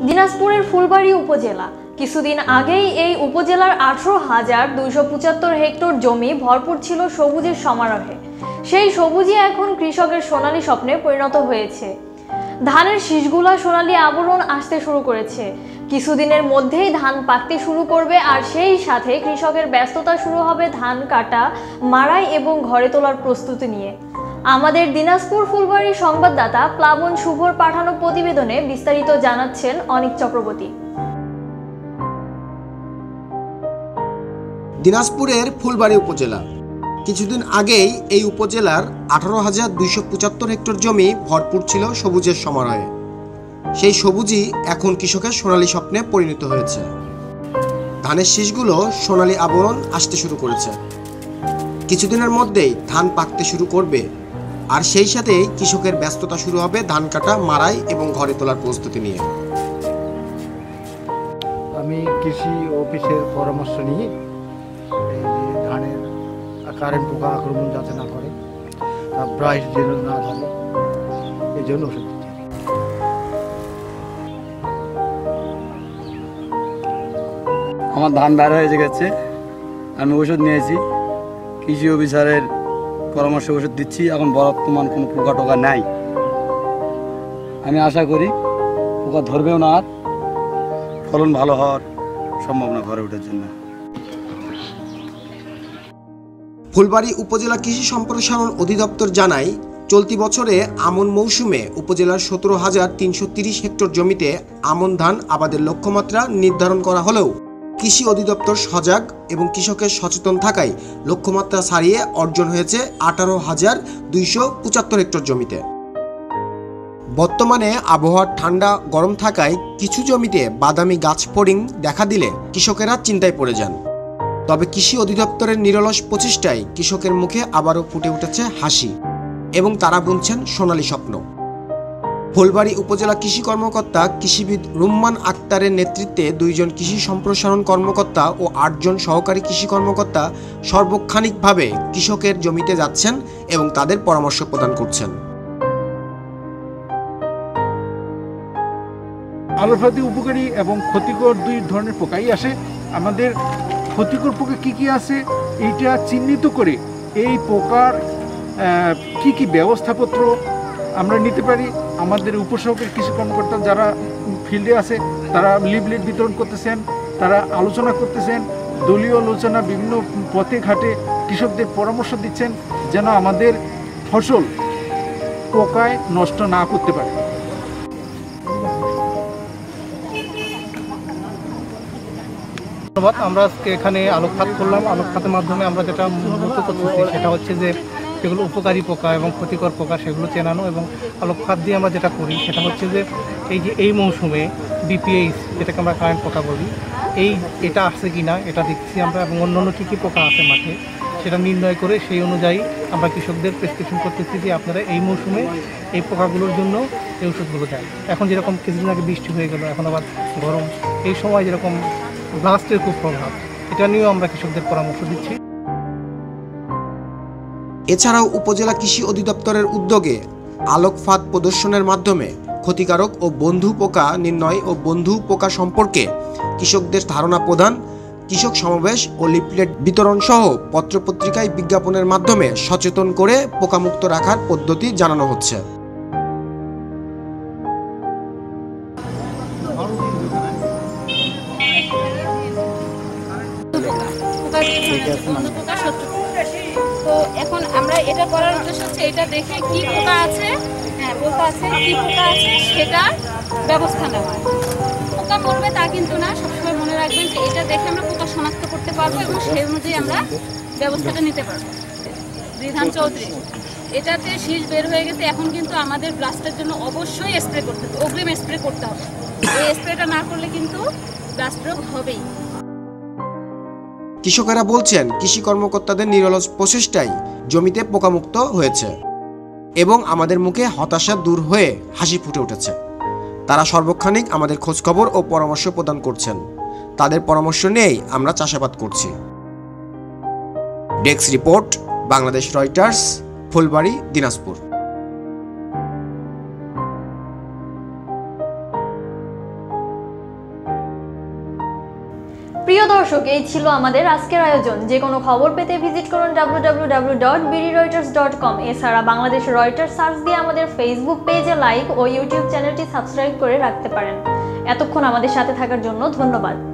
दिनाजपुर फुलबाड़ी उपजेला किछुदिन आगेई एई उपजेलार 18,275 हेक्टर जमी भरपूर छिलो सबुजेर समारोहे। सेई सबुजई एखन कृषकेर सोनाली स्वप्ने परिणत हयेछे। धानेर शीषगुला सोनाली आवरण आसते शुरू करेछे। किछुदिनेर मध्येई धान पाकते शुरू करबे आर सेई साथे कृषकेर ब्यस्तता शुरू होबे धान काटा, माराई एबं घरे तोलार प्रस्तुति निये। आमादेर दिनाजपुर फुलबाड़ी संवाददाता प्लावन शुभर पाठानो प्रतिबेदने विस्तारित जानाच्छेन अनिक चक्रवर्ती। दिनाजपुरेर फुलबाड़ी उपजेला किछुदिन आगेई एई उपजेलार 18,275 हेक्टर जमी भरपूर छिलो सबुजेर समारोहे। सेई सबुजई एखन कृषकेर सोनाली स्वप्ने परिणत हयेछे। धानेर शीषगुलो सोनाली आवरण आसते शुरू करेछे। किछुदिनेर मध्येई धान पाकते शुरू करबे आर सेई साथेई कृषकेर व्यस्तता शुरू होबे धान काटा, माराई एबं घरे तोलार प्रस्तुति निये। आमि कृषि अफिसेर परामर्श निई धान कारेंट पोका आक्रमण जाते ना करे, ब्राइट जेल ना धरे, ये जन औषध दी। हमारे धान बाहर है जगह से, हम औषध नहीं ची, किसी भी सारे परामर्श औषध दिच्छी, अगर बारात तो मान कुन पोका टोका नहीं, हमें आशा करी पोका धरबे ना आत, फलन भालो हार, सम्भावना घरे उठे जन्ना। फुलबाड़ी उपजेला कृषि सम्प्रसारण अधिदप्तर जानाय चलती बछरे আমন मौसुमे उपजेलार 17,330 हेक्टर जमीते আমন धान आबादेर लक्ष्यमात्रा निर्धारण करा हलेও कृषि अधिदप्तर सजाग एबं कृषकेर सचेतन थाकाय लक्ष्यमात्रा ছাড়িয়ে अर्जन হয়েছে 18,275 हेक्टर जमीते। बर्तमाने आबहावा ঠান্ডা गरम থাকায় কিছু জমিতে বাদামি গাছ ফড়িং দেখা দিলে কৃষকেরা চিন্তায় পড়ে যান। तब कृषि अधिदप्तर निरलस प्रचेष्टा कृषक मुखे आबारो फुटे उठे हासि एवं तारा बुनछेन सोनाली स्वप्न। फुलबाड़ी उपजेला कृषि कर्मकर्ता कृषिविद रुम्मान आक्तार नेतृत्वे 2 जन कृषि सम्प्रसारण कर्मकर्ता और 8 जन सहकारी कृषि कर्मकर्ता सर्वक्षणिक भावे कृषकेर जमीते जाच्छेन एवं तादेर परामर्श प्रदान करछेन। आलोफादी उपकारी एवं क्षतिकर 2 धरनेर पोकाई आसे। आमादेर ক্ষতিকর পোকা কী কী আছে এইটা চিহ্নিত করে এই পোকার কী কী ব্যবস্থাপত্র আমরা নিতে পারি। আমাদের উপসহকারী কৃষি কর্মকর্তা যারা ফিল্ডে আছে তারা লিফলেট বিতরণ করতেছেন, তারা আলোচনা করতেছেন, দলীয় আলোচনা বিভিন্ন পথে ঘাটে কৃষকদের পরামর্শ দিচ্ছেন যেন আমাদের ফসল পোকায় নষ্ট না করতে পারে। আমরা আজকে এখানে আলোকপাত করলাম। আলোকপাতের মাধ্যমে আমরা যেটা মূলত করতেছি সেটা হচ্ছে যে যেগুলো উপকারী পোকা এবং ক্ষতিকর পোকা সেগুলো চেনানো, এবং আলোকপাত দিয়ে আমরা যেটা করি সেটা হচ্ছে যে এই মৌসুমে BPH যেটাকে আমরা কারেন্ট পোকা বলি এটা আসছে কি না এটা দেখছি আমরা, এবং অন্য অন্য কী কী পোকা আছে মাঠে সেটা নির্ণয় করে সেই অনুযায়ী আমরা কৃষকদের প্রেসক্রিপশন করতেছি যে আপনারা এই মৌসুমে এই পোকাগুলোর জন্য এই ওষুধগুলো দেন। এখন যেরকম কিছুদিন আগে বৃষ্টি হয়ে গেল, এখন আবার গরম, এই সময় যেরকম ব্লাস্টের খুব প্রভাব, এটা নিয়েও আমরা কৃষকদের পরামর্শ দিচ্ছি। এছাড়াও উপজেলা কৃষি অধিদপ্তরের উদ্যোগে আলোকপাত প্রদর্শনের মাধ্যমে ক্ষতিকারক ও বন্ধু পোকা নির্ণয় ও বন্ধু পোকা সম্পর্কে কৃষকদের ধারণা প্রদান, কৃষক সমাবেশ ও লিফলেট বিতরণ সহ পত্রপত্রিকায় বিজ্ঞাপনের মাধ্যমে সচেতন করে পোকামুক্ত রাখার পদ্ধতি জানানো হচ্ছে। তো এখন আমরা এটা করার উদ্দেশ্য হচ্ছে এটা দেখে কি পোকা আছে, হ্যাঁ পোকা আছে, কি পোকা আছে সেটা ব্যবস্থা নেওয়া। পোকা মরবে তা কিন্তু না, সবসময় মনে রাখবেন যে এটা দেখে আমরা পোকা শনাক্ত করতে পারবো এবং সেই অনুযায়ী আমরা ব্যবস্থাটা নিতে পারবো। বিধান চৌধুরী, এটাতে শীষ বের হয়ে গেছে, এখন কিন্তু আমাদের ব্লাস্টের জন্য অবশ্যই স্প্রে করতে হবে, অগ্রিম স্প্রে করতে হবে। এই স্প্রেটা না করলে কিন্তু ব্লাস্ট রোগ হবেই। কৃষকেরা বলছেন কৃষি কর্মকর্তাদের নিরলস প্রচেষ্টায় জমিতে পোকামুক্ত হয়েছে এবং আমাদের মুখে হতাশা দূর হয়ে হাসি ফুটে উঠেছে। তারা সর্বক্ষণিক আমাদের খোঁজখবর ও পরামর্শ প্রদান করছেন। তাদের পরামর্শ নিয়েই আমরা চাষাবাদ করছি। Desk report, Bangladesh Reuters, Phulbari, Dinajpur. प्रिय दर्शक ये छिलो आमादेर आजकेर आयोजन। जे कोनो खबर पेते भिजिट करुन www.bdroyters.com। एछाड़ा बांग्लादेश रॉयटर्स सार्च दिये आमादेर फेसबुक पेजे लाइक और यूट्यूब चैनलटी सबस्क्राइब करे राखते पारेन। एतक्षण आमादेर साथे थाकार जोन्नो धन्यवाद।